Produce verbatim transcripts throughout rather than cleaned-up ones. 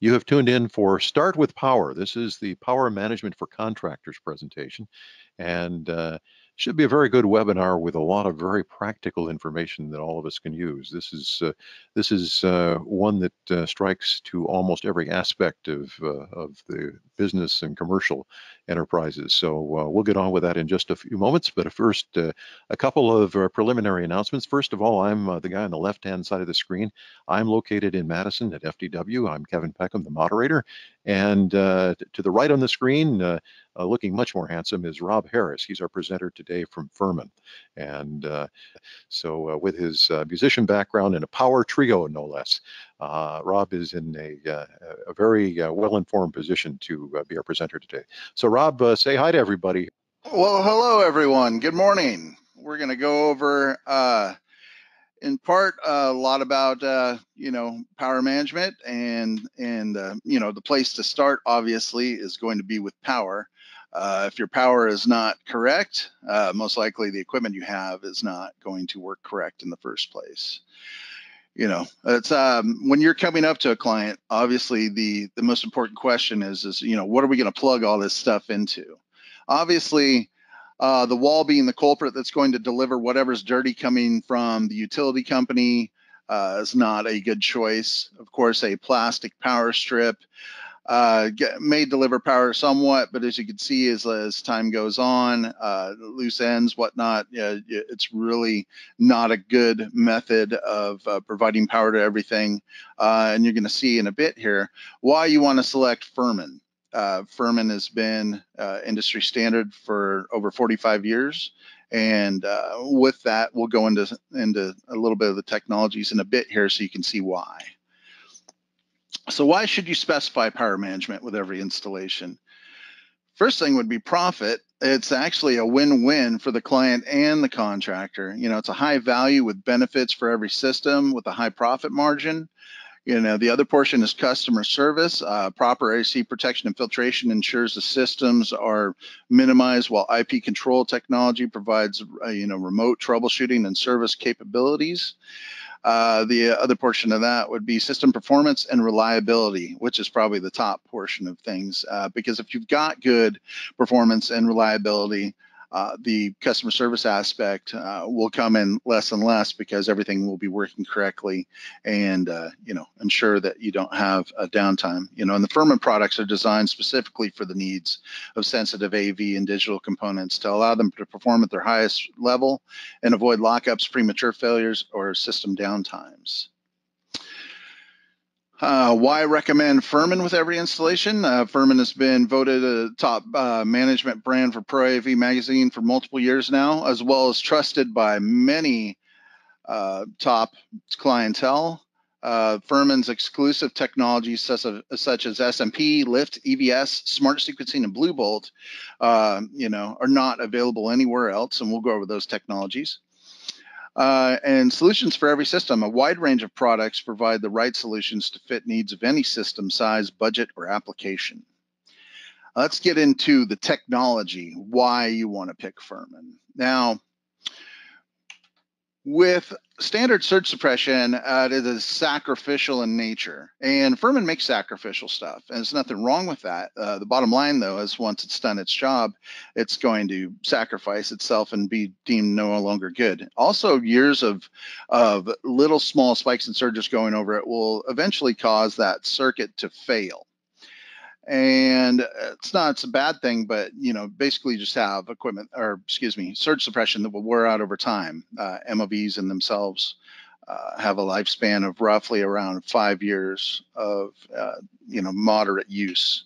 You have tuned in for Start with Power. This is the Power Management for Contractors presentation, and uh, should be a very good webinar with a lot of very practical information that all of us can use. This is uh, this is uh, one that uh, strikes to almost every aspect of uh, of the business and commercial enterprises. So uh, we'll get on with that in just a few moments. But first, uh, a couple of uh, preliminary announcements. First of all, I'm uh, the guy on the left-hand side of the screen. I'm located in Madison at F T W. I'm Kevin Peckham, the moderator. And uh, to the right on the screen, uh, uh, looking much more handsome, is Rob Harris. He's our presenter today from Furman. And uh, so uh, with his uh, musician background and a power trio, no less, uh, Rob is in a, uh, a very uh, well-informed position to uh, be our presenter today. So Rob, uh, say hi to everybody. Well, hello, everyone. Good morning. We're going to go over, uh, in part, a lot about, uh, you know, power management, and, and uh, you know, the place to start, obviously, is going to be with power. Uh, if your power is not correct, uh, most likely the equipment you have is not going to work correct in the first place. You know, it's um, when you're coming up to a client, obviously the, the most important question is, is, you know, what are we going to plug all this stuff into? Obviously, uh, the wall being the culprit that's going to deliver whatever's dirty coming from the utility company uh, is not a good choice. Of course, a plastic power strip uh, get, may deliver power somewhat, but as you can see, as, as time goes on, uh, loose ends, whatnot, uh, it's really not a good method of uh, providing power to everything. Uh, and you're going to see in a bit here why you want to select Furman. Uh, Furman has been uh, industry standard for over forty-five years, and uh, with that, we'll go into into a little bit of the technologies in a bit here, so you can see why. So, why should you specify power management with every installation? First thing would be profit. It's actually a win-win for the client and the contractor. You know, it's a high value with benefits for every system with a high profit margin. You know, the other portion is customer service. Uh, proper A C protection and filtration ensures the systems are minimized, while I P control technology provides, uh, you know, remote troubleshooting and service capabilities. Uh, the other portion of that would be system performance and reliability, which is probably the top portion of things, uh, because if you've got good performance and reliability, Uh, the customer service aspect uh, will come in less and less, because everything will be working correctly and, uh, you know, ensure that you don't have a downtime. You know, and the Furman products are designed specifically for the needs of sensitive A V and digital components to allow them to perform at their highest level and avoid lockups, premature failures, or system downtimes. Uh, why recommend Furman with every installation? Uh, Furman has been voted a top uh, management brand for Pro A V magazine for multiple years now, as well as trusted by many uh, top clientele. Uh, Furman's exclusive technologies such as, such as S M P, LIFT, E V S, Smart Sequencing, and Blue Bolt, uh, you know, are not available anywhere else, and we'll go over those technologies. Uh, and solutions for every system. A wide range of products provide the right solutions to fit needs of any system, size, budget, or application. Let's get into the technology, why you want to pick Furman. Now, with standard surge suppression, uh, it is sacrificial in nature, and Furman makes sacrificial stuff, and there's nothing wrong with that. Uh, the bottom line, though, is once it's done its job, it's going to sacrifice itself and be deemed no longer good. Also, years of, of little small spikes and surges going over it will eventually cause that circuit to fail. And it's not, it's a bad thing, but, you know, basically you just have equipment, or excuse me, surge suppression that will wear out over time. Uh, M O Vs in themselves uh, have a lifespan of roughly around five years of, uh, you know, moderate use.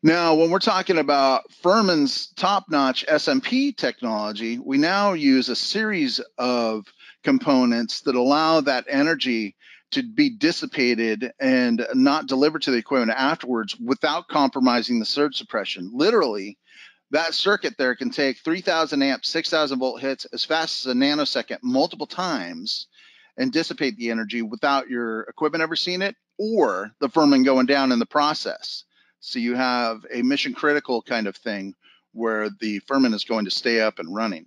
Now, when we're talking about Furman's top-notch S M P technology, we now use a series of components that allow that energy to be dissipated and not delivered to the equipment afterwards without compromising the surge suppression. Literally, that circuit there can take three thousand amp, six thousand volt hits as fast as a nanosecond multiple times and dissipate the energy without your equipment ever seeing it or the Furman going down in the process. So you have a mission critical kind of thing where the Furman is going to stay up and running.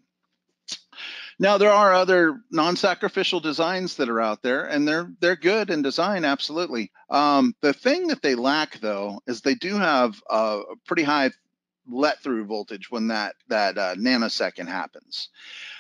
Now, there are other non-sacrificial designs that are out there, and they're they're good in design, absolutely. Um, the thing that they lack, though, is they do have a pretty high let-through voltage when that, that uh, nanosecond happens.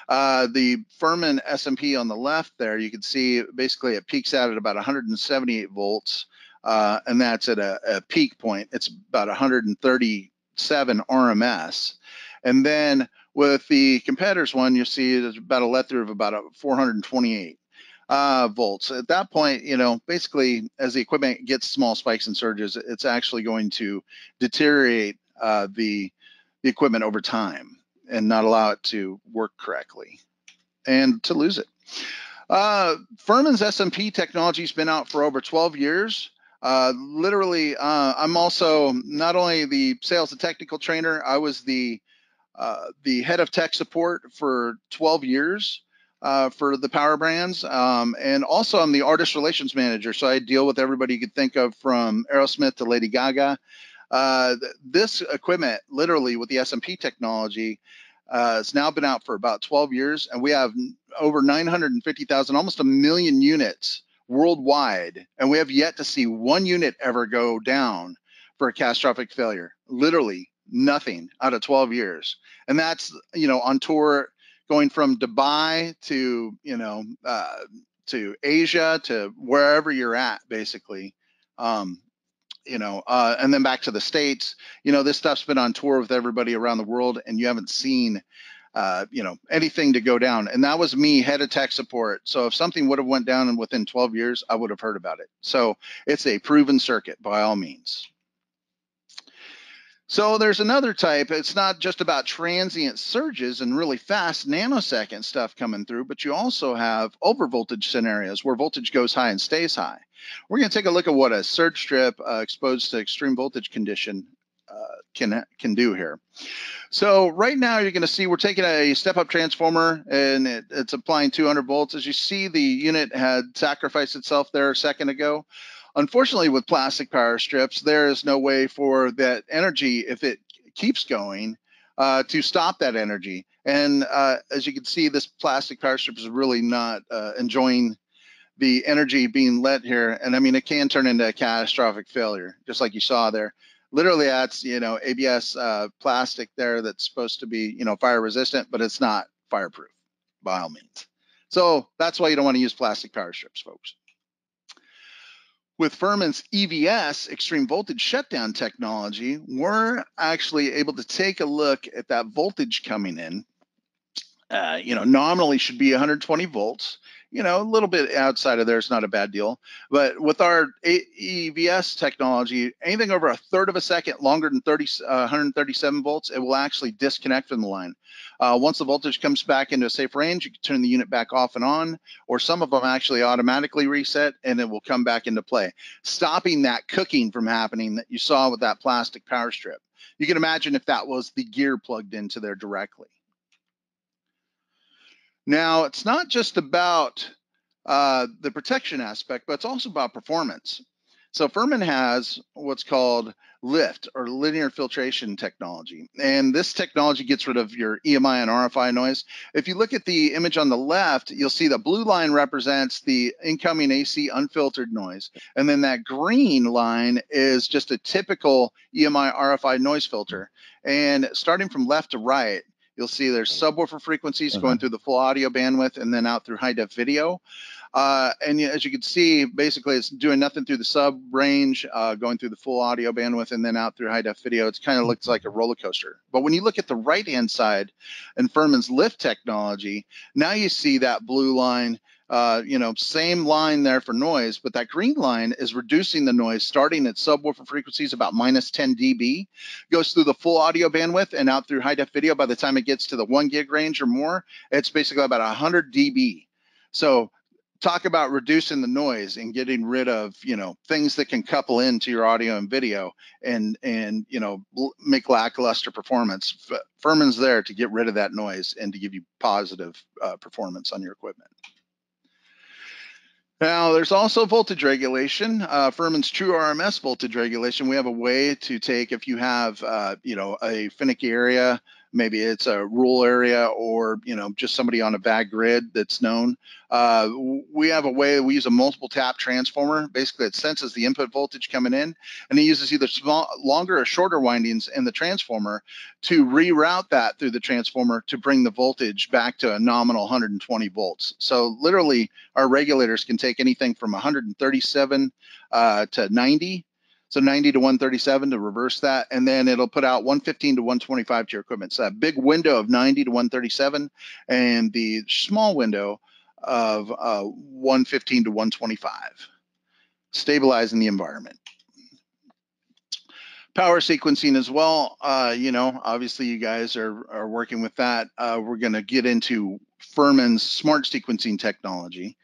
Uh, the Furman S M P on the left there, you can see basically it peaks out at about one hundred seventy-eight volts, uh, and that's at a, a peak point. It's about one hundred thirty-seven R M S. And then with the competitor's one, you see there's about a let-through of about a four hundred twenty-eight uh, volts. At that point, you know, basically as the equipment gets small spikes and surges, it's actually going to deteriorate Uh, the, the equipment over time and not allow it to work correctly and to lose it. Uh, Furman's S M P technology has been out for over twelve years. Uh, literally, uh, I'm also not only the sales and technical trainer, I was the, uh, the head of tech support for twelve years uh, for the power brands. Um, and also I'm the artist relations manager. So I deal with everybody you could think of, from Aerosmith to Lady Gaga. Uh, this equipment, literally with the S M P technology, uh, has now been out for about twelve years, and we have over nine hundred fifty thousand, almost a million units worldwide, and we have yet to see one unit ever go down for a catastrophic failure. Literally nothing out of twelve years, and that's, you know, on tour going from Dubai to, you know, uh, to Asia to wherever you're at, basically. Um, you know, uh, and then back to the States. You know, this stuff's been on tour with everybody around the world, and you haven't seen, uh, you know, anything to go down. And that was me, head of tech support. So if something would have went down within twelve years, I would have heard about it. So it's a proven circuit by all means. So there's another type. It's not just about transient surges and really fast nanosecond stuff coming through, but you also have overvoltage scenarios where voltage goes high and stays high. We're going to take a look at what a surge strip uh, exposed to extreme voltage condition uh, can, can do here. So right now you're going to see we're taking a step-up transformer, and it, it's applying two hundred volts. As you see, the unit had sacrificed itself there a second ago. Unfortunately, with plastic power strips, there is no way for that energy, if it keeps going, uh, to stop that energy. And uh, as you can see, this plastic power strip is really not uh, enjoying the energy being let here. And I mean, it can turn into a catastrophic failure, just like you saw there. Literally, that's, you know, A B S uh, plastic there that's supposed to be, you know, fire resistant, but it's not fireproof by all means. So that's why you don't want to use plastic power strips, folks. With Furman's E V S, extreme voltage shutdown technology, we're actually able to take a look at that voltage coming in. Uh, you know, nominally should be one hundred twenty volts. You know, a little bit outside of there, it's not a bad deal. But with our E V S technology, anything over a third of a second longer than thirty, uh, one hundred thirty-seven volts, it will actually disconnect from the line. Uh, once the voltage comes back into a safe range, you can turn the unit back off and on, or some of them actually automatically reset and it will come back into play, stopping that cooking from happening that you saw with that plastic power strip. You can imagine if that was the gear plugged into there directly. Now, it's not just about uh, the protection aspect, but it's also about performance. So Furman has what's called LIFT, or linear filtration technology. And this technology gets rid of your E M I and R F I noise. If you look at the image on the left, you'll see the blue line represents the incoming A C unfiltered noise. And then that green line is just a typical E M I R F I noise filter. And starting from left to right, you'll see there's subwoofer frequencies going through the full audio bandwidth and then out through high def video. Uh, and as you can see, basically it's doing nothing through the sub range, uh, going through the full audio bandwidth and then out through high def video. It's kind of looks like a roller coaster. But when you look at the right hand side and Furman's LIFT technology, now you see that blue line, uh, you know, same line there for noise, but that green line is reducing the noise, starting at subwoofer frequencies about minus ten D B, goes through the full audio bandwidth and out through high def video. By the time it gets to the one gig range or more, it's basically about one hundred D B. So talk about reducing the noise and getting rid of, you know, things that can couple into your audio and video and, and, you know, make lackluster performance. Furman's there to get rid of that noise and to give you positive uh, performance on your equipment. Now, there's also voltage regulation. Uh, Furman's true R M S voltage regulation. We have a way to take, if you have, uh, you know, a finicky area Maybe it's a rural area, or, you know, just somebody on a V A G grid that's known. Uh, we have a way, we use a multiple tap transformer. Basically, it senses the input voltage coming in, and it uses either small, longer or shorter windings in the transformer to reroute that through the transformer to bring the voltage back to a nominal one hundred twenty volts. So literally, our regulators can take anything from one hundred thirty-seven uh, to ninety. So ninety to one thirty-seven to reverse that, and then it'll put out one fifteen to one twenty-five to your equipment. So a big window of ninety to one thirty-seven, and the small window of uh, one fifteen to one twenty-five, stabilizing the environment. Power sequencing as well. Uh, you know, obviously you guys are, are working with that. Uh, we're gonna get into Furman's smart sequencing technology.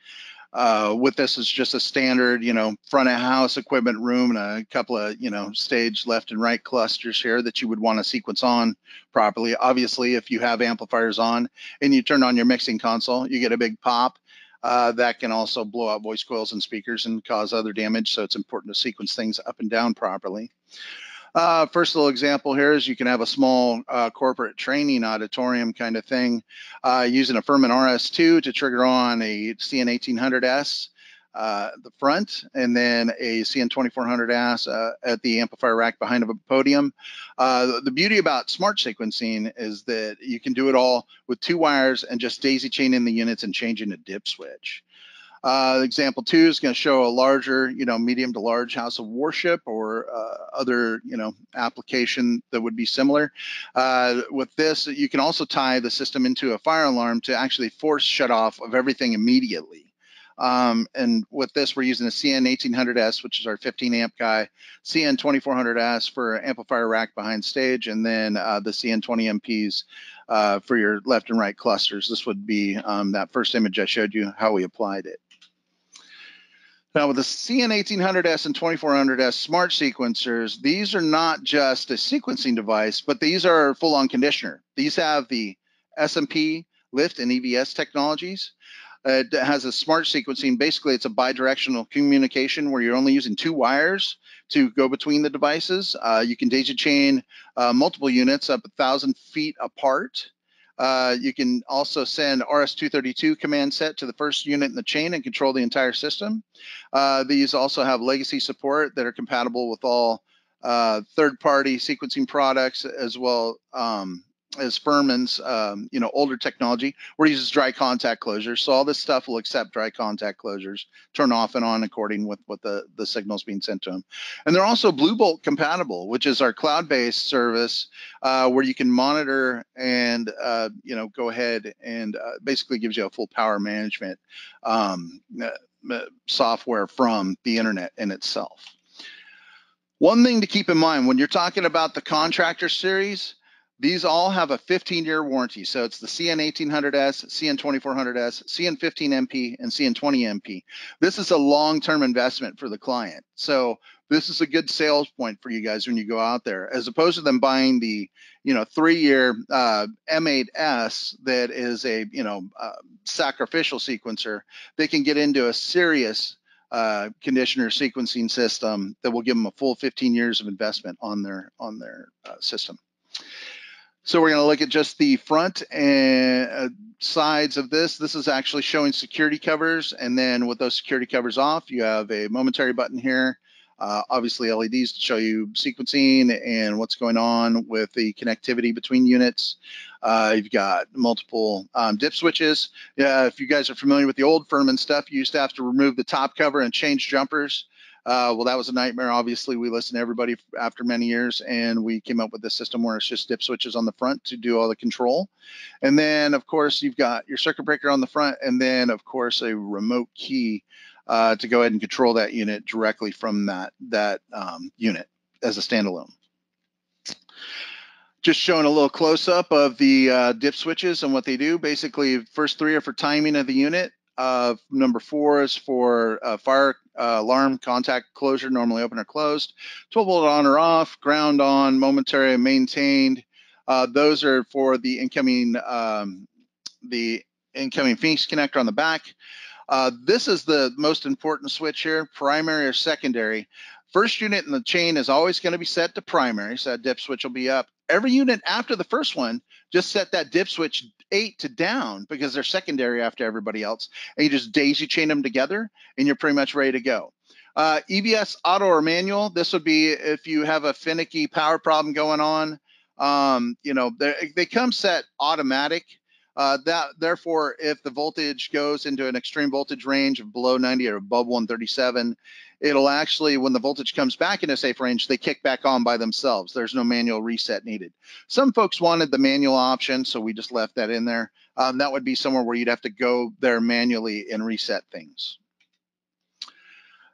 Uh, with this is just a standard, you know, front of house equipment room and a couple of, you know, stage left and right clusters here that you would want to sequence on properly. Obviously, if you have amplifiers on and you turn on your mixing console, you get a big pop. Uh, that can also blow out voice coils and speakers and cause other damage. So it's important to sequence things up and down properly. Uh, first little example here is you can have a small uh, corporate training auditorium kind of thing uh, using a Furman R S two to trigger on a C N eighteen hundred S uh, the front, and then a C N twenty-four hundred S uh, at the amplifier rack behind a podium. Uh, the beauty about smart sequencing is that you can do it all with two wires and just daisy chaining the units and changing a dip switch. Uh, example two is going to show a larger, you know, medium to large house of worship or uh, other, you know, application that would be similar. Uh, with this, you can also tie the system into a fire alarm to actually force shut off of everything immediately. Um, and with this, we're using a C N eighteen hundred S, which is our fifteen amp guy, C N twenty-four hundred S for amplifier rack behind stage, and then uh, the C N twenty M Ps. Uh, for your left and right clusters. This would be um, that first image I showed you, how we applied it. Now with the C N eighteen hundred S and twenty-four hundred S smart sequencers, these are not just a sequencing device, but these are full-on conditioner. These have the S M P, LIFT, and E V S technologies. Uh, it has a smart sequencing. Basically, it's a bi-directional communication where you're only using two wires to go between the devices. Uh, you can daisy chain uh, multiple units up one thousand feet apart. Uh, you can also send R S two thirty-two command set to the first unit in the chain and control the entire system. Uh, these also have legacy support that are compatible with all uh, third-party sequencing products, as well um, as Furman's, um, you know, older technology, where it uses dry contact closures. So all this stuff will accept dry contact closures, turn off and on according with what the, the signal's being sent to them. And they're also Blue Bolt compatible, which is our cloud-based service uh, where you can monitor and, uh, you know, go ahead and uh, basically gives you a full power management um, uh, software from the internet in itself. One thing to keep in mind when you're talking about the contractor series, these all have a fifteen year warranty. So it's the C N eighteen hundred S, C N twenty-four hundred S, C N fifteen M P, and C N twenty M P. This is a long-term investment for the client. So this is a good sales point for you guys when you go out there, as opposed to them buying the, you know, three-year uh, M eight S that is a, you know, uh, sacrificial sequencer. They can get into a serious uh, conditioner sequencing system that will give them a full fifteen years of investment on their on their uh, system. So we're going to look at just the front and uh, sides of this. This is actually showing security covers, and then with those security covers off, you have a momentary button here. Uh, obviously, L E Ds to show you sequencing and what's going on with the connectivity between units. Uh, you've got multiple um, dip switches. Yeah, if you guys are familiar with the old Furman stuff, you used to have to remove the top cover and change jumpers. Uh, well, that was a nightmare. Obviously, we listened to everybody after many years, and we came up with this system where it's just dip switches on the front to do all the control. And then, of course, you've got your circuit breaker on the front, and then, of course, a remote key uh, to go ahead and control that unit directly from that, that um, unit as a standalone. Just showing a little close-up of the uh, dip switches and what they do. Basically, first three are for timing of the unit. Uh, number four is for uh, fire uh, alarm contact closure, normally open or closed, twelve volt on or off, ground on, momentary maintained. Uh, those are for the incoming um, the incoming Phoenix connector on the back. Uh, this is the most important switch here, primary or secondary. First unit in the chain is always going to be set to primary, so that dip switch will be up. Every unit after the first one, just set that dip switch eight to down because they're secondary after everybody else. And you just daisy chain them together and you're pretty much ready to go. Uh, E V S auto or manual, this would be if you have a finicky power problem going on. Um, you know, they come set automatic. Uh, that therefore, if the voltage goes into an extreme voltage range of below ninety or above one thirty-seven, it'll actually, when the voltage comes back into safe range, they kick back on by themselves. There's no manual reset needed. Some folks wanted the manual option, so we just left that in there. Um, that would be somewhere where you'd have to go there manually and reset things.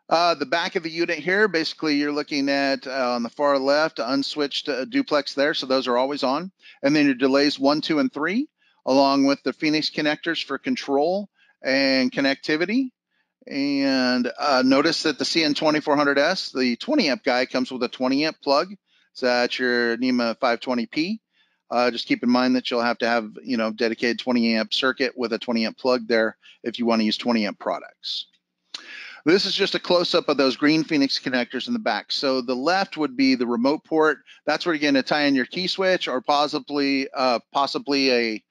Uh, the back of the unit here, basically you're looking at uh, on the far left, unswitched uh, duplex there, so those are always on. And then your delays one, two, and three, along with the Phoenix connectors for control and connectivity. And uh, notice that the C N twenty-four hundred S, the twenty amp guy, comes with a twenty amp plug. So that's your NEMA five twenty P. Uh, just keep in mind that you'll have to have, you know, dedicated twenty amp circuit with a twenty amp plug there if you want to use twenty amp products. This is just a close-up of those green Phoenix connectors in the back. So the left would be the remote port. That's where you're going to tie in your key switch or possibly uh, possibly a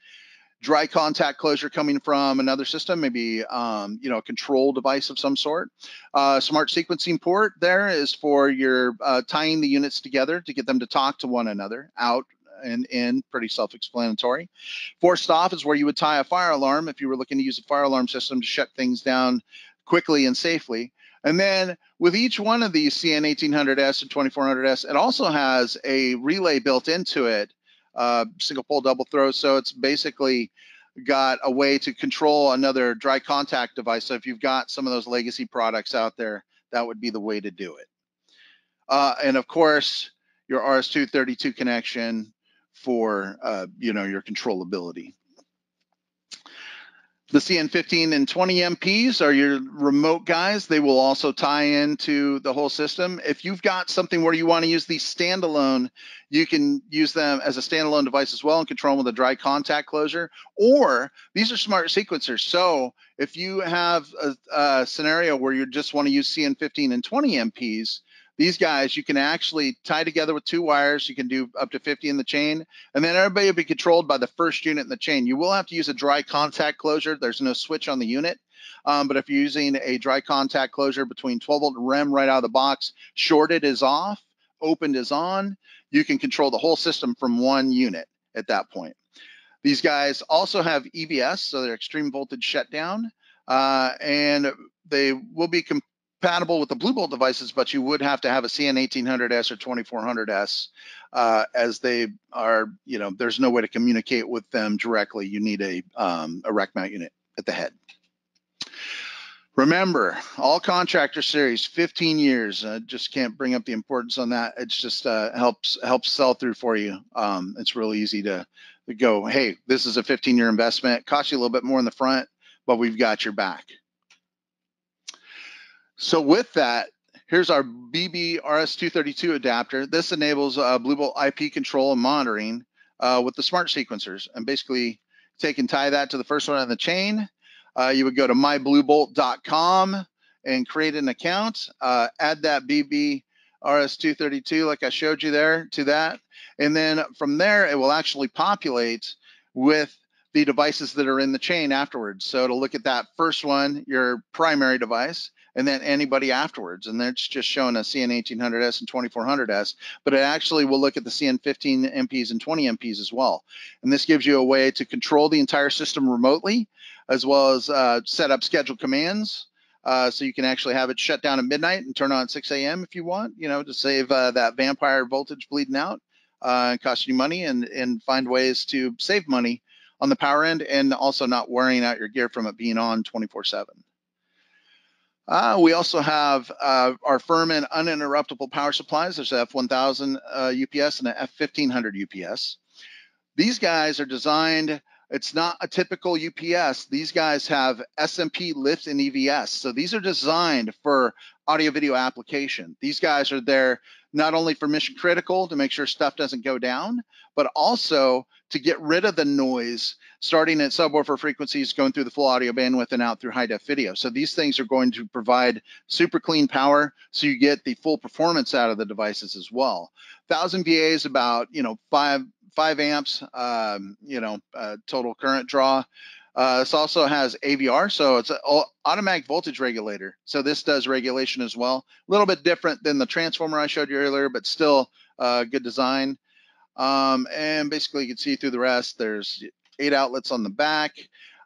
dry contact closure coming from another system, maybe um, you know, a control device of some sort. Uh, smart sequencing port there is for your uh, tying the units together to get them to talk to one another, out and in, pretty self-explanatory. Forced off is where you would tie a fire alarm if you were looking to use a fire alarm system to shut things down quickly and safely. And then with each one of these C N eighteen hundred S and twenty-four hundred S, it also has a relay built into it. Uh, single pole double throw, so it's basically got a way to control another dry contact device. So if you've got some of those legacy products out there, that would be the way to do it. Uh, and of course, your R S two thirty-two connection for uh, you know, your controllability. The C N fifteen and twenty M Ps are your remote guys. They will also tie into the whole system. If you've got something where you want to use these standalone, you can use them as a standalone device as well and control them with a dry contact closure. Or these are smart sequencers. So if you have a, a scenario where you just want to use C N fifteen and twenty M Ps, these guys, you can actually tie together with two wires. You can do up to fifty in the chain, and then everybody will be controlled by the first unit in the chain. You will have to use a dry contact closure. There's no switch on the unit, um, but if you're using a dry contact closure between twelve volt and R E M right out of the box, shorted is off, opened is on. You can control the whole system from one unit at that point. These guys also have E V S, so they're extreme voltage shutdown, uh, and they will be comp compatible with the Blue Bolt devices, but you would have to have a C N eighteen hundred S or twenty-four hundred S uh, as they are, you know, there's no way to communicate with them directly. You need a, um, a rack mount unit at the head. Remember, all contractor series, fifteen years. I just can't bring up the importance on that. It's just uh, helps helps sell through for you. Um, it's really easy to, to go, hey, this is a fifteen year investment. Costs you a little bit more in the front, but we've got your back. So with that, here's our B B R S two thirty-two adapter. This enables uh, Blue Bolt I P control and monitoring uh, with the smart sequencers. And basically, take and tie that to the first one on the chain. Uh, you would go to my blue bolt dot com and create an account. Uh, add that B B R S two thirty-two, like I showed you there, to that. And then from there, it will actually populate with the devices that are in the chain afterwards. So it'll look at that first one, your primary device, and then anybody afterwards. And that's just showing a C N eighteen hundred S and twenty-four hundred S, but it actually will look at the C N fifteen M Ps and twenty M Ps as well. And this gives you a way to control the entire system remotely, as well as uh, set up scheduled commands. Uh, so you can actually have it shut down at midnight and turn on at six A M if you want, you know, to save uh, that vampire voltage bleeding out uh, and cost you money, and, and find ways to save money on the power end and also not wearing out your gear from it being on twenty-four seven. Uh, we also have uh, our Furman uninterruptible power supplies. There's an F one thousand uh, U P S and an F fifteen hundred U P S. These guys are designed It's not a typical U P S. These guys have S M P, LIFT, and E V S. So these are designed for audio-video application. These guys are there not only for mission critical to make sure stuff doesn't go down, but also to get rid of the noise starting at subwoofer frequencies, going through the full audio bandwidth and out through high-def video. So these things are going to provide super clean power, so you get the full performance out of the devices as well. one thousand V A is about, you know, five, five amps, um, you know, uh, total current draw. Uh, this also has A V R, so it's an automatic voltage regulator. So this does regulation as well. A little bit different than the transformer I showed you earlier, but still uh, good design. Um, and basically you can see through the rest, there's eight outlets on the back.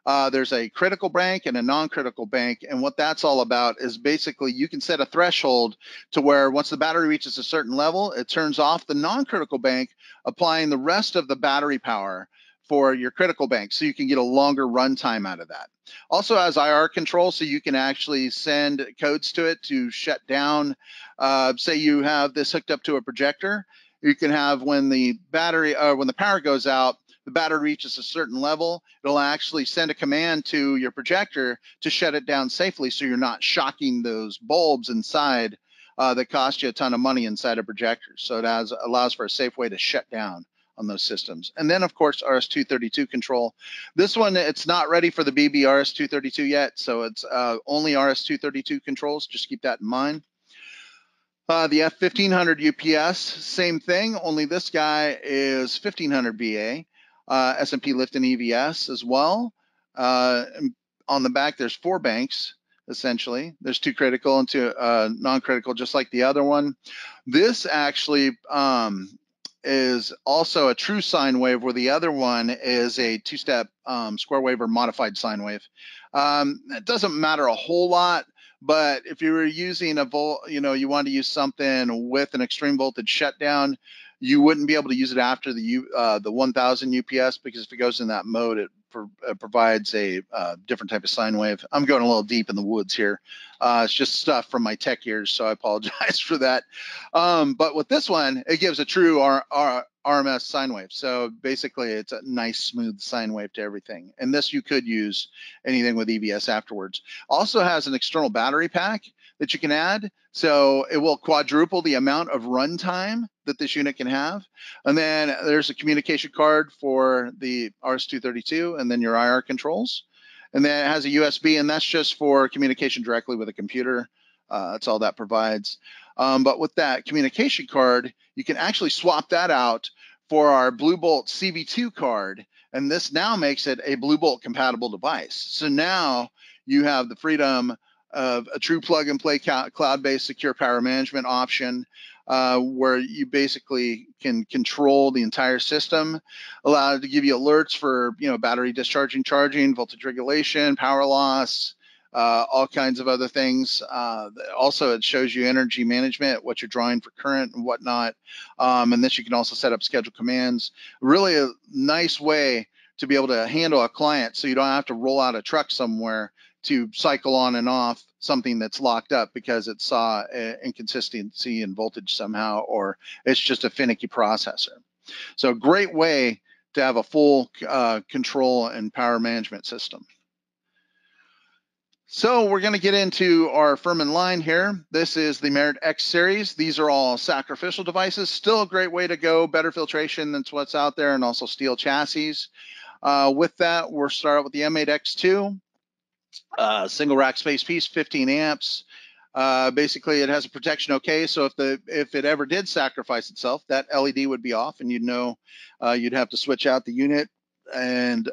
Uh, there's a critical bank and a non-critical bank. And what that's all about is basically you can set a threshold to where once the battery reaches a certain level, it turns off the non-critical bank, applying the rest of the battery power for your critical bank, so you can get a longer runtime out of that. Also has I R control, so you can actually send codes to it to shut down. Uh, say you have this hooked up to a projector, you can have when the battery, uh, when the power goes out, the battery reaches a certain level, it'll actually send a command to your projector to shut it down safely, so you're not shocking those bulbs inside uh, that cost you a ton of money inside a projector. So it has, allows for a safe way to shut down on those systems. And then of course, R S two thirty-two control. This one, it's not ready for the B B R S two thirty-two yet, so it's uh, only R S two thirty-two controls, just keep that in mind. Uh, the F fifteen hundred U P S, same thing, only this guy is fifteen hundred V A, uh, S and P, LIFT, and E V S as well. Uh, on the back, there's four banks, essentially. There's two critical and two uh, non-critical, just like the other one. This actually, um, is also a true sine wave, where the other one is a two-step um, square wave or modified sine wave. Um, it doesn't matter a whole lot, but if you were using a volt, you know, you wanted to use something with an extreme voltage shutdown, you wouldn't be able to use it after the U, uh, the one thousand U P S, because if it goes in that mode, it, pro it provides a uh, different type of sine wave. I'm going a little deep in the woods here. Uh, it's just stuff from my tech years, so I apologize for that. Um, but with this one, it gives a true R R RMS sine wave. So basically, it's a nice, smooth sine wave to everything. And this you could use anything with E V S afterwards. Also has an external battery pack that you can add, so it will quadruple the amount of runtime that this unit can have. And then there's a communication card for the R S two thirty-two, and then your I R controls. And then it has a U S B, and that's just for communication directly with a computer. Uh, that's all that provides. Um, but with that communication card, you can actually swap that out for our Blue Bolt C V two card, and this now makes it a Blue Bolt compatible device. So now you have the freedom of a true plug-and-play cloud-based secure power management option, uh, where you basically can control the entire system, allowed to give you alerts for, you know, battery discharging, charging, voltage regulation, power loss, uh, all kinds of other things. Uh, also, it shows you energy management, what you're drawing for current and whatnot. Um, and this, you can also set up schedule commands. Really a nice way to be able to handle a client, so you don't have to roll out a truck somewhere to cycle on and off something that's locked up because it saw an inconsistency in voltage somehow, or it's just a finicky processor. So great way to have a full uh, control and power management system. So we're gonna get into our Furman line here. This is the M eight X series. These are all sacrificial devices. Still a great way to go, better filtration than what's out there, and also steel chassis. Uh, with that, we'll start out with the M eight X two. Uh, single rack space piece, fifteen amps. Uh, basically, it has a protection okay, so if the if it ever did sacrifice itself, that L E D would be off, and you'd know uh, you'd have to switch out the unit. And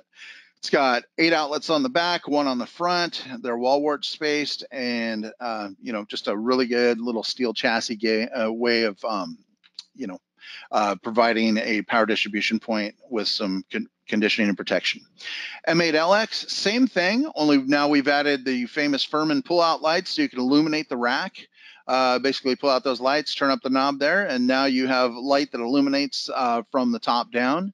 it's got eight outlets on the back, one on the front. They're wall wart spaced, and uh, you know, just a really good little steel chassis ga uh, way of um, you know uh, providing a power distribution point with some con conditioning and protection. M eight L X, same thing, only now we've added the famous Furman pull-out lights, so you can illuminate the rack. Uh, basically pull out those lights, turn up the knob there, and now you have light that illuminates uh, from the top down.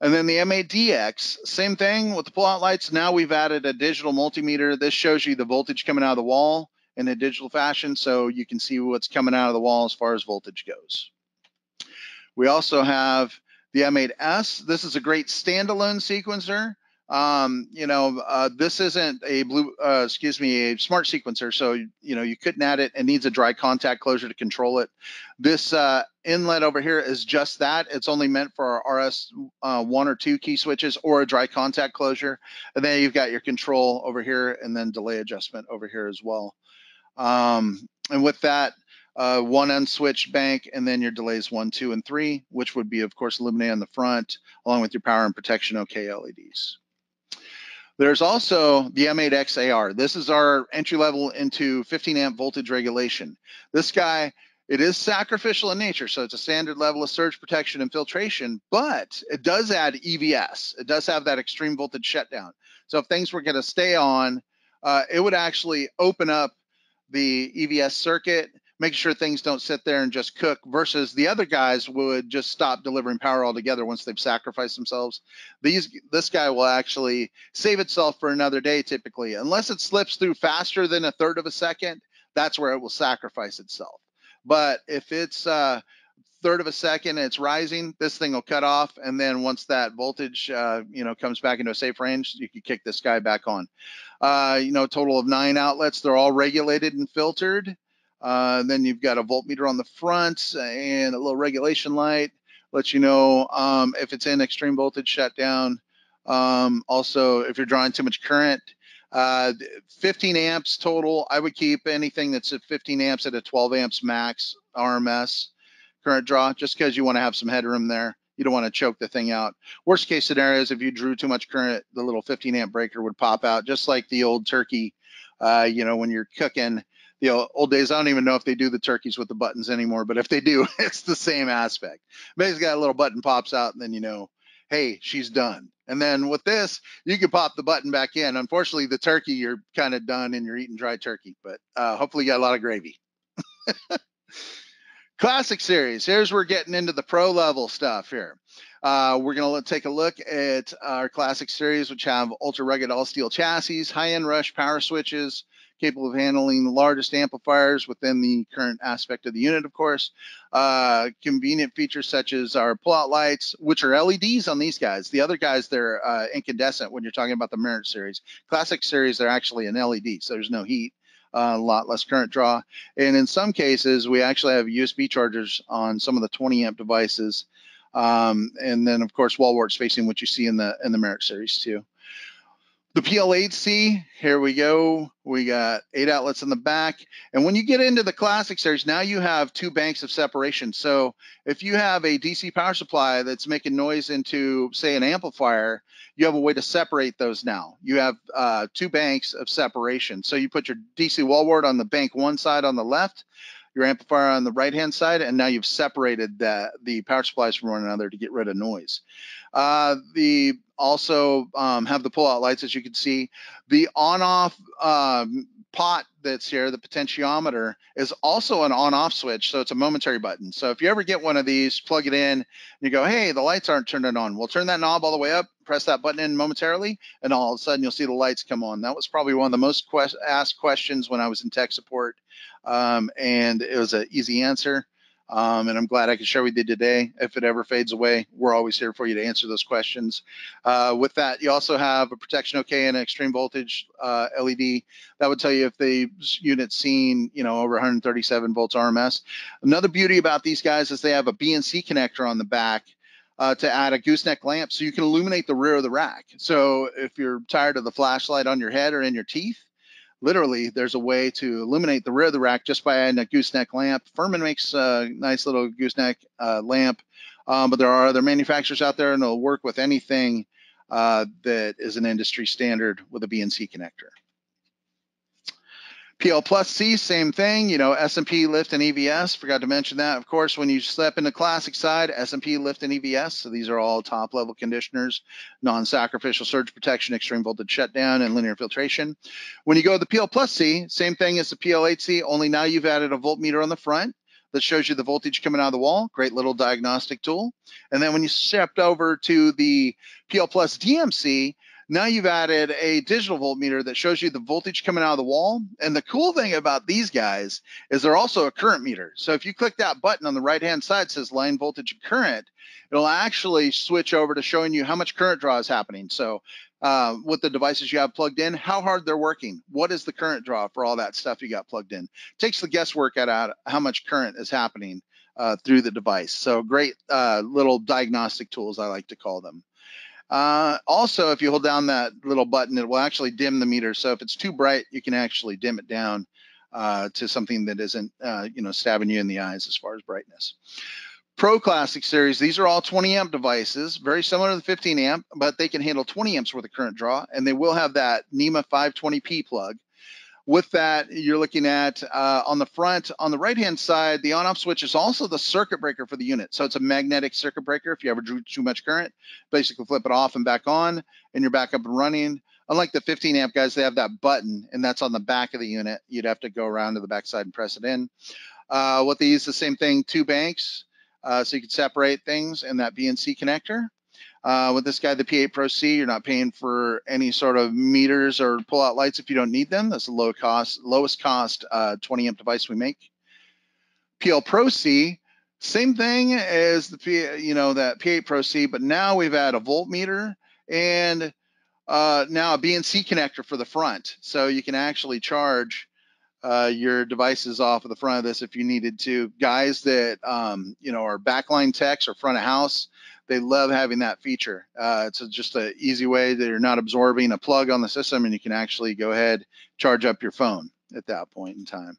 And then the M eight D X, same thing with the pull-out lights. Now we've added a digital multimeter. This shows you the voltage coming out of the wall in a digital fashion, so you can see what's coming out of the wall as far as voltage goes. We also have the M eight S. This is a great standalone sequencer. Um, you know, uh, this isn't a blue, uh, excuse me, a smart sequencer. So, you know, you couldn't add it. It needs a dry contact closure to control it. This uh, inlet over here is just that. It's only meant for our R S uh, one or two key switches or a dry contact closure. And then you've got your control over here and then delay adjustment over here as well. Um, and with that, uh, one unswitched bank, and then your delays one, two, and three, which would be, of course, illuminated on the front, along with your power and protection OK L E Ds. There's also the M eight X A R. This is our entry level into fifteen amp voltage regulation. This guy, it is sacrificial in nature, so it's a standard level of surge protection and filtration, but it does add E V S. It does have that extreme voltage shutdown. So if things were going to stay on, uh, it would actually open up the E V S circuit, making sure things don't sit there and just cook, versus the other guys would just stop delivering power altogether once they've sacrificed themselves. These, this guy will actually save itself for another day typically. Unless it slips through faster than a third of a second, that's where it will sacrifice itself. But if it's a third of a second and it's rising, this thing will cut off. And then once that voltage uh, you know, comes back into a safe range, you can kick this guy back on. Uh, you know, a total of nine outlets. They're all regulated and filtered. Uh, then you've got a voltmeter on the front and a little regulation light, lets you know um, if it's in extreme voltage shutdown. Um, also, if you're drawing too much current, uh, fifteen amps total. I would keep anything that's at fifteen amps at a twelve amps max R M S current draw, just because you want to have some headroom there. You don't want to choke the thing out. Worst case scenario is if you drew too much current, the little fifteen amp breaker would pop out, just like the old turkey, uh, you know, when you're cooking. You know, old days, I don't even know if they do the turkeys with the buttons anymore, but if they do, it's the same aspect. Basically, a little button pops out, and then you know, hey, she's done. And then with this, you can pop the button back in. Unfortunately, the turkey, you're kind of done, and you're eating dry turkey, but uh, hopefully you got a lot of gravy. Classic series. Here's where we're getting into the pro level stuff here. Uh, we're going to take a look at our classic series, which have ultra-rugged all-steel chassis, high-end rush power switches, capable of handling the largest amplifiers within the current aspect of the unit, of course. Uh, convenient features such as our pull-out lights, which are L E Ds on these guys. The other guys, they're uh, incandescent when you're talking about the Merit series. Classic series, they're actually an L E D, so there's no heat, uh, a lot less current draw. And in some cases, we actually have U S B chargers on some of the twenty amp devices. Um, and then, of course, wall wart spacing, which you see in the, in the Merit series, too. The P L eight C, here we go. We got eight outlets in the back. And when you get into the classic series, now you have two banks of separation. So if you have a D C power supply that's making noise into, say, an amplifier, you have a way to separate those now. You have uh, two banks of separation. So you put your D C wall wart on the bank one side on the left, your amplifier on the right-hand side, and now you've separated the, the power supplies from one another to get rid of noise. Uh, the also um, have the pull-out lights, as you can see. The on-off um, pot that's here, the potentiometer, is also an on-off switch, so it's a momentary button. So if you ever get one of these, plug it in, and you go, hey, the lights aren't turning on. Well, turn that knob all the way up, press that button in momentarily, and all of a sudden you'll see the lights come on. That was probably one of the most quest asked questions when I was in tech support. Um, and it was an easy answer, um, and I'm glad I could share with you today. If it ever fades away, we're always here for you to answer those questions. Uh, with that, you also have a protection OK and an extreme voltage uh, L E D. That would tell you if the unit's seen, you know, over one hundred thirty-seven volts R M S. Another beauty about these guys is they have a B N C connector on the back Uh, to add a gooseneck lamp so you can illuminate the rear of the rack. So if you're tired of the flashlight on your head or in your teeth, literally there's a way to illuminate the rear of the rack just by adding a gooseneck lamp. Furman makes a nice little gooseneck uh, lamp, um, but there are other manufacturers out there and they'll work with anything uh, that is an industry standard with a B N C connector. P L Plus C, same thing, you know, S M P, Lyft, and E V S. Forgot to mention that, of course, when you step into classic side, S M P, Lyft, and E V S. So these are all top-level conditioners, non-sacrificial surge protection, extreme voltage shutdown, and linear filtration. When you go to the P L Plus C, same thing as the P L eight C, only now you've added a voltmeter on the front that shows you the voltage coming out of the wall. Great little diagnostic tool. And then when you stepped over to the P L Plus D M C, Now you've added a digital voltmeter that shows you the voltage coming out of the wall. And the cool thing about these guys is they're also a current meter. So if you click that button on the right-hand side, it says line voltage and current, it'll actually switch over to showing you how much current draw is happening. So uh, with the devices you have plugged in, how hard they're working, what is the current draw for all that stuff you got plugged in. It takes the guesswork out of how much current is happening uh, through the device. So great uh, little diagnostic tools, I like to call them. Uh, also, if you hold down that little button, it will actually dim the meter. So if it's too bright, you can actually dim it down uh, to something that isn't, uh, you know, stabbing you in the eyes as far as brightness. Pro Classic Series, these are all twenty amp devices, very similar to the fifteen amp, but they can handle twenty amps worth of current draw, and they will have that NEMA five twenty P plug. With that, you're looking at uh, on the front, on the right-hand side, the on-off switch is also the circuit breaker for the unit. So it's a magnetic circuit breaker. If you ever drew too much current, basically flip it off and back on, and you're back up and running. Unlike the fifteen amp guys, they have that button, and that's on the back of the unit. You'd have to go around to the backside and press it in. Uh, what they use, the same thing, two banks, uh, so you can separate things, and that B N C connector. Uh, with this guy, the P eight Pro C, you're not paying for any sort of meters or pull-out lights if you don't need them. That's the low cost, lowest cost uh, twenty amp device we make. P L Pro C, same thing as the P, you know, that P eight Pro C, but now we've had a voltmeter and uh, now a B N C connector for the front, so you can actually charge Uh, your devices off of the front of this if you needed to. Guys that um, you know, are backline techs or front of house, they love having that feature. Uh, it's a, just an easy way that you're not absorbing a plug on the system, and you can actually go ahead, charge up your phone at that point in time.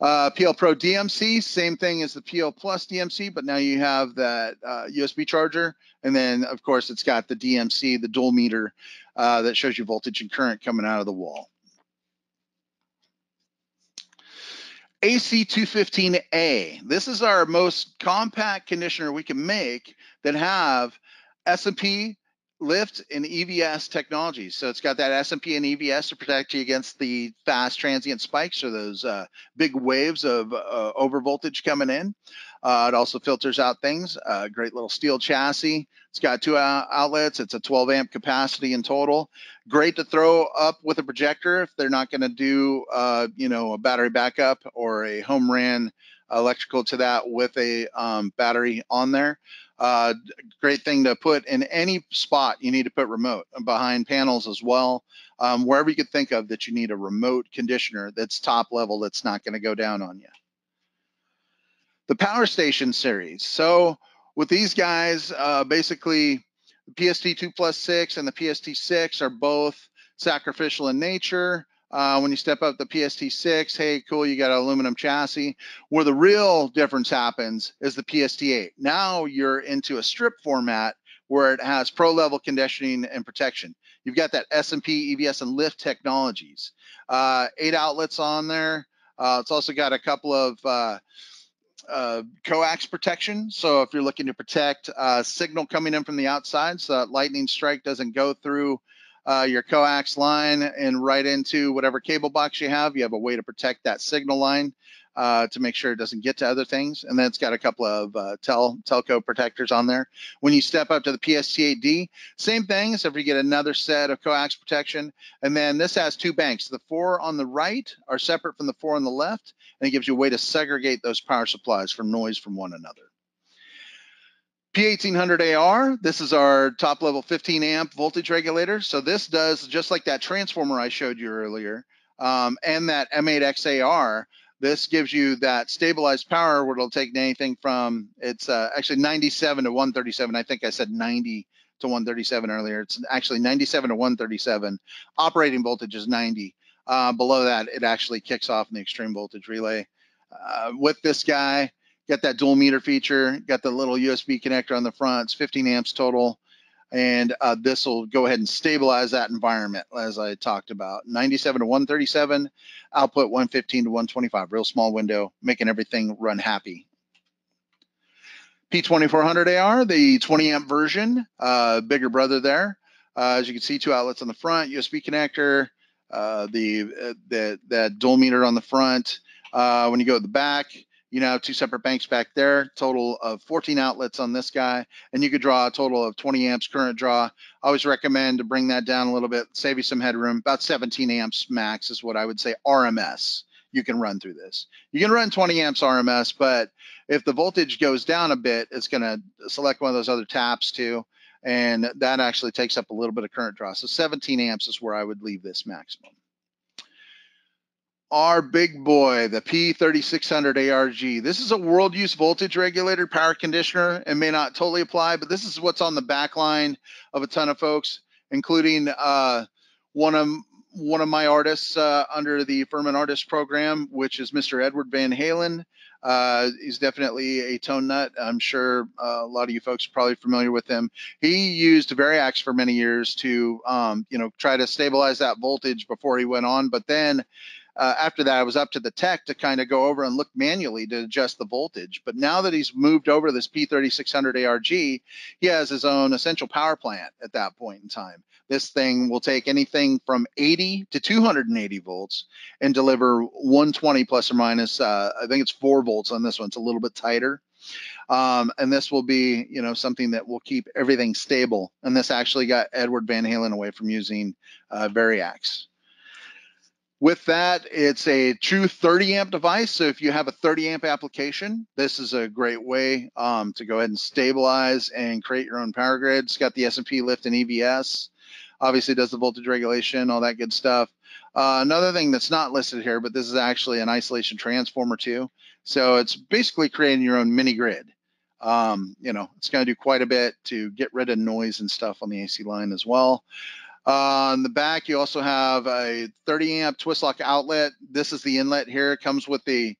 Uh, P L Pro D M C, same thing as the P L Plus D M C, but now you have that uh, U S B charger. And then, of course, it's got the D M C, the dual meter uh, that shows you voltage and current coming out of the wall. A C two fifteen A, this is our most compact conditioner we can make that have S M P, LIFT, and E V S technologies. So it's got that S M P and E V S to protect you against the fast transient spikes or those uh, big waves of uh, overvoltage coming in. Uh, it also filters out things, uh, great little steel chassis. It's got two outlets. It's a twelve amp capacity in total. Great to throw up with a projector if they're not going to do, uh, you know, a battery backup or a home ran electrical to that with a um, battery on there. Uh, great thing to put in any spot you need to put remote, behind panels as well. Um, wherever you could think of that you need a remote conditioner that's top level, that's not going to go down on you. The Power Station Series. So with these guys, uh, basically the P S T two plus six and the P S T six are both sacrificial in nature. Uh, when you step up the P S T six, hey, cool, you got an aluminum chassis. Where the real difference happens is the P S T eight. Now you're into a strip format where it has pro-level conditioning and protection. You've got that S M P, E V S, and LIFT technologies. Uh, eight outlets on there. Uh, it's also got a couple of... Uh, Uh, coax protection. So if you're looking to protect uh, signal coming in from the outside, so that lightning strike doesn't go through uh, your coax line and right into whatever cable box you have, you have a way to protect that signal line uh, to make sure it doesn't get to other things. And then it's got a couple of uh, tel telco protectors on there. When you step up to the P S T eight D, same thing, so if you get another set of coax protection. And then this has two banks. The four on the right are separate from the four on the left, and it gives you a way to segregate those power supplies from noise from one another. P eighteen hundred A R, this is our top level fifteen amp voltage regulator. So this does, just like that transformer I showed you earlier, um, and that M eight X A R, this gives you that stabilized power where it'll take anything from, it's uh, actually ninety-seven to one thirty-seven. I think I said ninety to one thirty-seven earlier. It's actually ninety-seven to one thirty-seven. Operating voltage is ninety. Uh, below that, it actually kicks off in the extreme voltage relay. Uh, with this guy, got that dual meter feature, got the little U S B connector on the front. It's fifteen amps total. And uh, this will go ahead and stabilize that environment, as I talked about. ninety-seven to one thirty-seven, output one fifteen to one twenty-five. Real small window, making everything run happy. P twenty-four hundred A R, the twenty amp version, uh, bigger brother there. Uh, as you can see, two outlets on the front, U S B connector, uh, the, uh, the that dual meter on the front. Uh, when you go to the back, you know, two separate banks back there, total of fourteen outlets on this guy, and you could draw a total of twenty amps current draw. I always recommend to bring that down a little bit, save you some headroom. About seventeen amps max is what I would say R M S you can run through this. You can run twenty amps R M S, but if the voltage goes down a bit, it's gonna select one of those other taps too, and that actually takes up a little bit of current draw. So seventeen amps is where I would leave this maximum. Our big boy, the P thirty-six hundred A R G. This is a world use voltage regulator, power conditioner. It may not totally apply, but this is what's on the back line of a ton of folks, including uh, one of one of my artists uh, under the Furman Artist Program, which is Mister Edward Van Halen. Uh, he's definitely a tone nut. I'm sure uh, a lot of you folks are probably familiar with him. He used Variax for many years to, um, you know, try to stabilize that voltage before he went on. But then uh, after that, I was up to the tech to kind of go over and look manually to adjust the voltage. But now that he's moved over to this P thirty-six hundred A R G, he has his own essential power plant at that point in time. This thing will take anything from eighty to two hundred eighty volts and deliver one twenty plus or minus. Uh, I think it's four volts on this one. It's a little bit tighter. Um, and this will be, you know, something that will keep everything stable. And this actually got Edward Van Halen away from using uh, Variax. With that, it's a true thirty amp device. So if you have a thirty amp application, this is a great way um, to go ahead and stabilize and create your own power grid. It's got the S M P, Lyft, and E V S. Obviously does the voltage regulation, all that good stuff. Uh, another thing that's not listed here, but this is actually an isolation transformer too. So it's basically creating your own mini grid. Um, you know, it's gonna do quite a bit to get rid of noise and stuff on the A C line as well. Uh, on the back, you also have a thirty amp twist lock outlet. This is the inlet here. It comes with the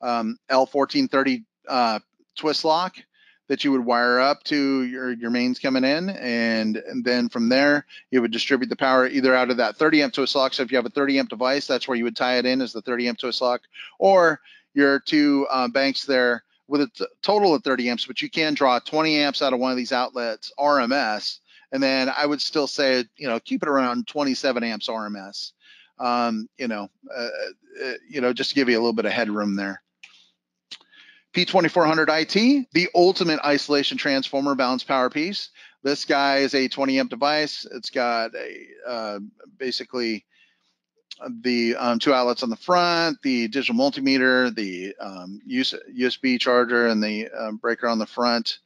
um, L fourteen thirty uh, twist lock that you would wire up to your, your mains coming in. And, and then from there, you would distribute the power either out of that thirty amp twist lock. So if you have a thirty amp device, that's where you would tie it in as the thirty amp twist lock, or your two uh, banks there with a t total of thirty amps, but you can draw twenty amps out of one of these outlets R M S. And then I would still say, you know, keep it around twenty-seven amps R M S, um, you know, uh, uh, you know, just to give you a little bit of headroom there. P twenty-four hundred I T, the ultimate isolation transformer balanced power piece. This guy is a twenty amp device. It's got a, uh, basically the um, two outlets on the front, the digital multimeter, the um, U S B charger, and the uh, breaker on the front.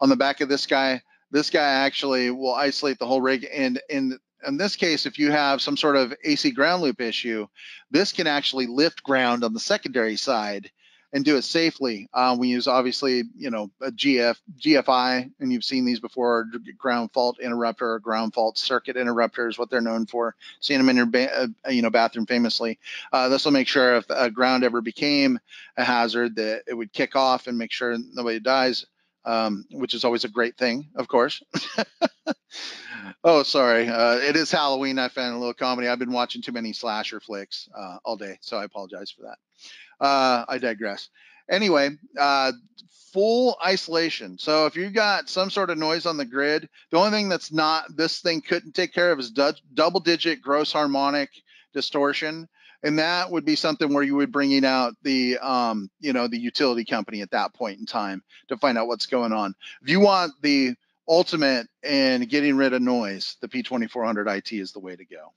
On the back of this guy, this guy actually will isolate the whole rig. And in, in this case, if you have some sort of A C ground loop issue, this can actually lift ground on the secondary side and do it safely. Uh, we use obviously, you know, a G F, G F I, and you've seen these before, ground fault interrupter or ground fault circuit interrupter is what they're known for. Seeing them in your, ba uh, you know, bathroom famously. Uh, this will make sure if a ground ever became a hazard that it would kick off and make sure nobody dies, um, which is always a great thing, of course. Oh, sorry. Uh, it is Halloween. I found a little comedy. I've been watching too many slasher flicks uh, all day, so I apologize for that. Uh, I digress. Anyway, uh, full isolation. So if you've got some sort of noise on the grid, the only thing that's not, this thing couldn't take care of is du double digit gross harmonic distortion. And that would be something where you would bring in out the, um, you know, the utility company at that point in time to find out what's going on. If you want the ultimate in getting rid of noise, the P twenty-four hundred I T is the way to go.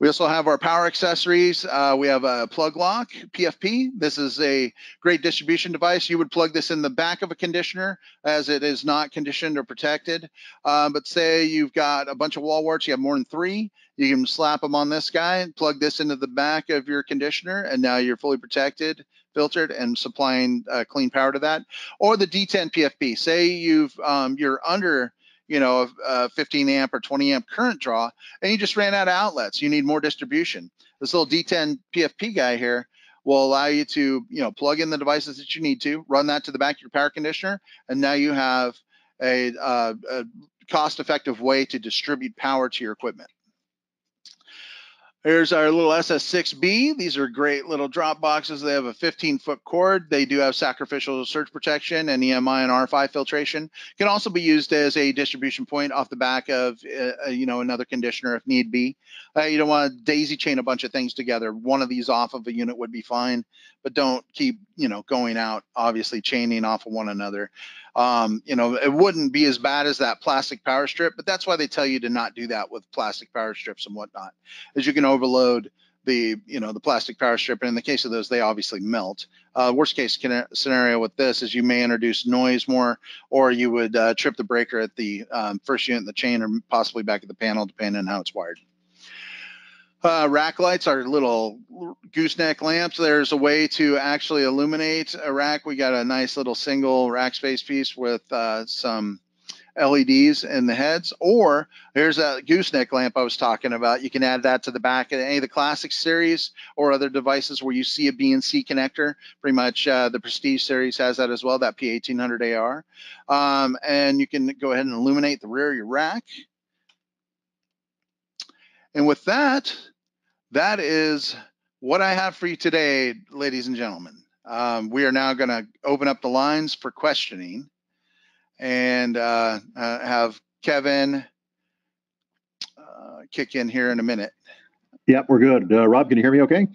We also have our power accessories. Uh, we have a plug lock, P F P. This is a great distribution device. You would plug this in the back of a conditioner as it is not conditioned or protected. Um, but say you've got a bunch of wall warts, you have more than three, you can slap them on this guy and plug this into the back of your conditioner, and now you're fully protected, filtered, and supplying uh, clean power to that. Or the D ten P F P. Say you've, um, you're under, you know, a fifteen amp or twenty amp current draw, and you just ran out of outlets. You need more distribution. This little D ten P F P guy here will allow you to, you know, plug in the devices that you need to, run that to the back of your power conditioner, and now you have a, uh, a cost-effective way to distribute power to your equipment. Here's our little S S six B. These are great little drop boxes. They have a fifteen foot cord. They do have sacrificial surge protection and E M I and R F I filtration. Can also be used as a distribution point off the back of uh, you know, another conditioner if need be. Uh, you don't want to daisy chain a bunch of things together. One of these off of a unit would be fine, but don't keep, you know, going out, obviously chaining off of one another. Um, you know, it wouldn't be as bad as that plastic power strip, but that's why they tell you to not do that with plastic power strips and whatnot, as you can overload the, you know, the plastic power strip. And in the case of those, they obviously melt. Uh, worst case scenario with this is you may introduce noise more, or you would uh, trip the breaker at the um, first unit in the chain, or possibly back at the panel, depending on how it's wired. Uh, rack lights are little gooseneck lamps. There's a way to actually illuminate a rack. We got a nice little single rack space piece with uh, some L E Ds in the heads, or there's that gooseneck lamp I was talking about. You can add that to the back of any of the classic series or other devices where you see a B N C connector. Pretty much uh, the Prestige series has that as well, that P eighteen hundred A R. Um, and you can go ahead and illuminate the rear of your rack. And with that, that is what I have for you today, ladies and gentlemen. Um, we are now going to open up the lines for questioning, and uh, uh, have Kevin uh, kick in here in a minute. Yep, we're good. Uh, Rob, can you hear me okay?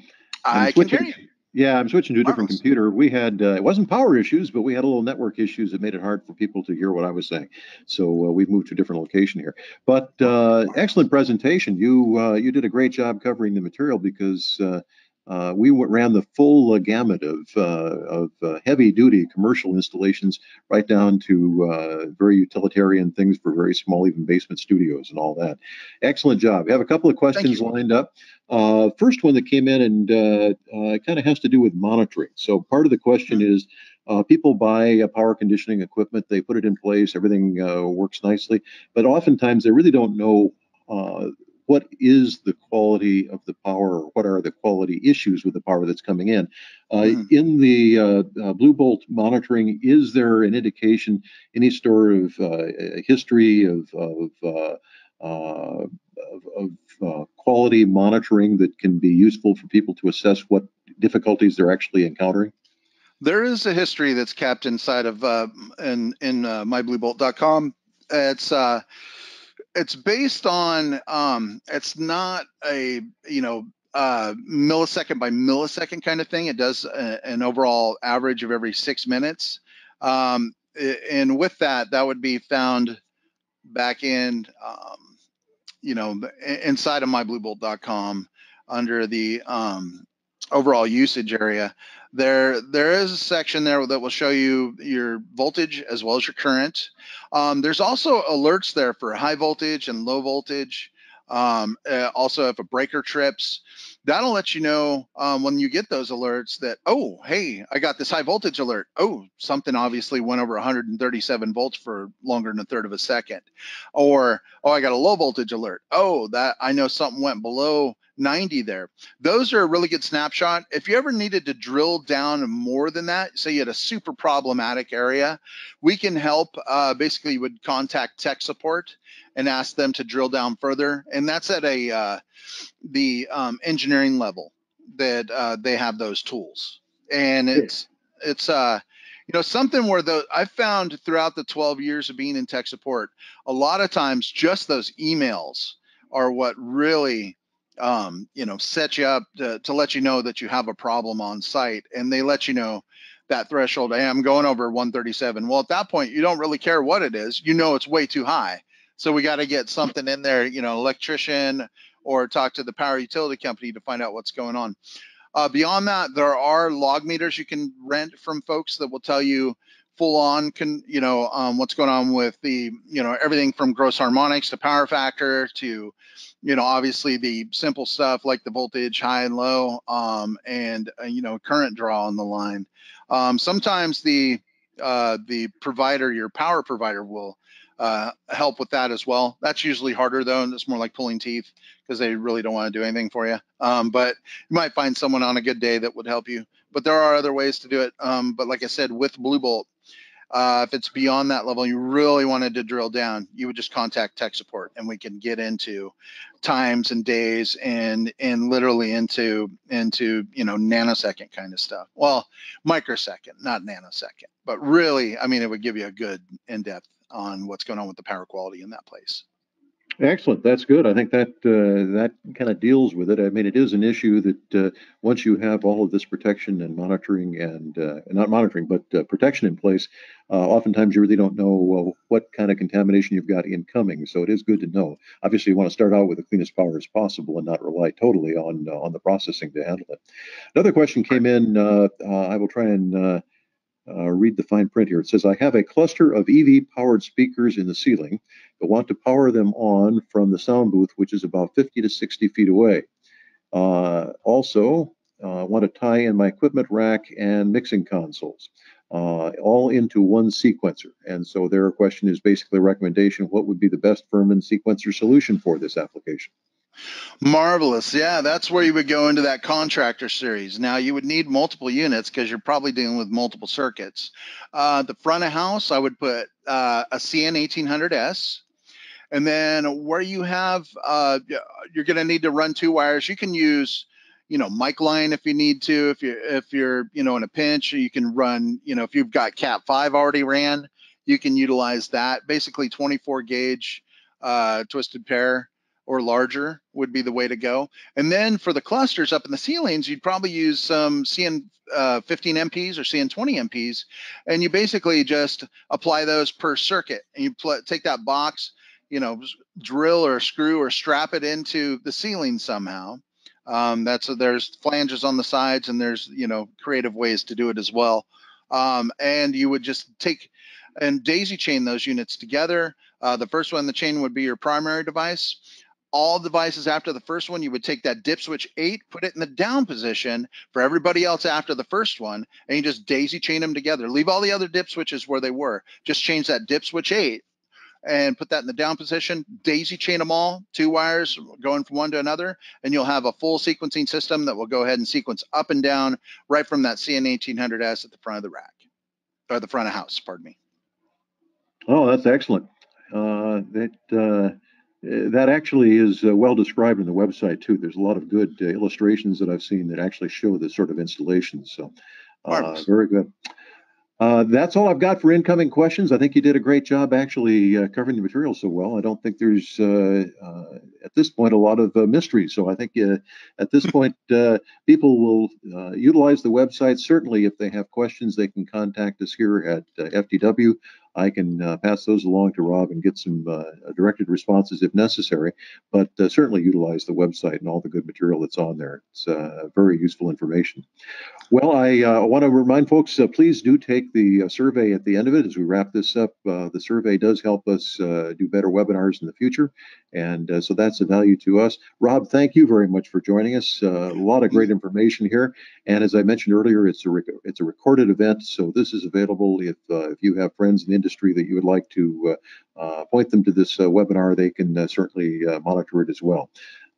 I'm I switching. Can hear you. Yeah, I'm switching to a Marvelous. different computer. We had, uh, it wasn't power issues, but we had a little network issues that made it hard for people to hear what I was saying. So uh, we've moved to a different location here. But uh, excellent presentation. You uh, you did a great job covering the material, because uh, uh, we ran the full uh, gamut of, uh, of uh, heavy-duty commercial installations, right down to uh, very utilitarian things for very small, even basement studios and all that. Excellent job. We have a couple of questions lined up. Uh, first one that came in, and uh, uh, kind of has to do with monitoring. So part of the question is, uh, people buy uh, power conditioning equipment, they put it in place, everything uh, works nicely, but oftentimes they really don't know uh, what is the quality of the power, or what are the quality issues with the power that's coming in. Uh, mm-hmm. In the uh, uh, Blue Bolt monitoring, is there an indication, any sort of uh, history of, of uh, Uh, of, of uh, quality monitoring that can be useful for people to assess what difficulties they're actually encountering? There is a history that's kept inside of uh, in, in uh, my blue bolt dot com. It's uh, it's based on um, it's not a you know uh, millisecond by millisecond kind of thing. It does a, an overall average of every six minutes, um, and with that, that would be found back in, um, you know, inside of my blue bolt dot com under the um, overall usage area. There, there is a section there that will show you your voltage as well as your current. Um, there's also alerts there for high voltage and low voltage. Um, uh, also, if a breaker trips, that'll let you know um, when you get those alerts that, oh, hey, I got this high voltage alert. Oh, something obviously went over one hundred thirty-seven volts for longer than a third of a second. Or, oh, I got a low voltage alert. Oh, that I know something went below ninety there. Those are a really good snapshot. If you ever needed to drill down more than that, say you had a super problematic area, we can help. Uh, basically, you would contact tech support and ask them to drill down further. And that's at a uh, the um, engineering level that uh, they have those tools. And it's, yeah. it's uh, you know, something where the, I've found throughout the twelve years of being in tech support, a lot of times just those emails are what really um, you know, set you up to, to let you know that you have a problem on site. And they let you know that threshold, hey, I'm going over one thirty-seven. Well, at that point, you don't really care what it is. You know, it's way too high. So we got to get something in there, you know, electrician, or talk to the power utility company to find out what's going on. Uh, beyond that, there are log meters you can rent from folks that will tell you full on, can, you know, um, what's going on with the, you know, everything from gross harmonics to power factor to, you know, obviously the simple stuff like the voltage high and low, um, and, uh, you know, current draw on the line. Um, sometimes the, uh, the provider, your power provider will Uh, help with that as well. That's usually harder though, and it's more like pulling teeth because they really don't want to do anything for you. Um, but you might find someone on a good day that would help you. But there are other ways to do it. Um, but like I said, with Blue Bolt, Uh, if it's beyond that level, you really wanted to drill down, you would just contact tech support, and we can get into times and days and and literally into into you know nanosecond kind of stuff. Well, microsecond, not nanosecond, but really, I mean, it would give you a good in-depth on what's going on with the power quality in that place. Excellent. That's good. I think that uh, that kind of deals with it. I mean, it is an issue that uh, once you have all of this protection and monitoring and uh, not monitoring, but uh, protection in place, uh, oftentimes you really don't know uh, what kind of contamination you've got incoming. So it is good to know. Obviously, you want to start out with the cleanest power as possible and not rely totally on uh, on the processing to handle it. Another question came in. Uh, uh, I will try and uh, Uh, read the fine print here. It says, I have a cluster of E V-powered speakers in the ceiling, but want to power them on from the sound booth, which is about fifty to sixty feet away. Uh, also, I uh, want to tie in my equipment rack and mixing consoles, uh, all into one sequencer. And so their question is basically a recommendation, what would be the best Furman sequencer solution for this application? Marvelous. Yeah, that's where you would go into that contractor series. Now, you would need multiple units because you're probably dealing with multiple circuits. Uh, the front of house, I would put uh, a C N eighteen hundred S. And then where you have, uh, you're going to need to run two wires. You can use, you know, mic line if you need to. If you're, if you're you know, in a pinch, you can run, you know, if you've got Cat five already ran, you can utilize that. Basically, twenty-four gauge uh, twisted pair or larger would be the way to go. And then for the clusters up in the ceilings, you'd probably use some C N fifteen M Ps or C N twenty M Ps, and you basically just apply those per circuit. And you pl take that box, you know, drill or screw or strap it into the ceiling somehow. Um, that's there's flanges on the sides, and there's you know creative ways to do it as well. Um, and you would just take and daisy chain those units together. Uh, the first one in the chain would be your primary device. All devices after the first one, you would take that dip switch eight, put it in the down position for everybody else after the first one, and you just daisy chain them together. Leave all the other dip switches where they were. Just change that dip switch eight and put that in the down position. Daisy chain them all, two wires going from one to another, and you'll have a full sequencing system that will go ahead and sequence up and down right from that C N eighteen hundred S at the front of the rack, or the front of house, pardon me. Oh, that's excellent. Uh, that... Uh... That actually is uh, well described on the website, too. There's a lot of good uh, illustrations that I've seen that actually show this sort of installation. So, uh, very good. Uh, that's all I've got for incoming questions. I think you did a great job actually uh, covering the material so well. I don't think there's, uh, uh, at this point, a lot of uh, mystery. So I think uh, at this point, uh, people will uh, utilize the website. Certainly, if they have questions, they can contact us here at uh, F T W. I can uh, pass those along to Rob and get some uh, directed responses if necessary, but uh, certainly utilize the website and all the good material that's on there. It's uh, very useful information. Well, I uh, want to remind folks, uh, please do take the uh, survey at the end of it as we wrap this up. Uh, the survey does help us uh, do better webinars in the future, and uh, so that's a value to us. Rob, thank you very much for joining us. Uh, a lot of great information here, and as I mentioned earlier, it's a, rec it's a recorded event, so this is available if, uh, if you have friends in the industry Industry that you would like to uh, uh, point them to this uh, webinar, they can uh, certainly uh, monitor it as well.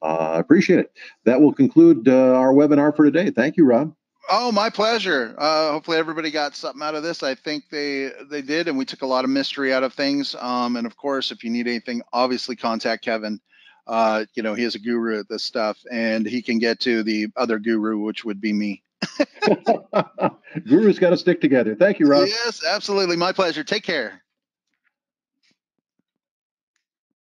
I uh, appreciate it. That will conclude uh, our webinar for today. Thank you, Rob. Oh, my pleasure. Uh, hopefully everybody got something out of this. I think they they did, and we took a lot of mystery out of things. Um, and of course, if you need anything, obviously contact Kevin. Uh, you know, he is a guru at this stuff, and he can get to the other guru, which would be me. Guru's got to stick together. Thank you, Rob. Yes, absolutely. My pleasure. Take care.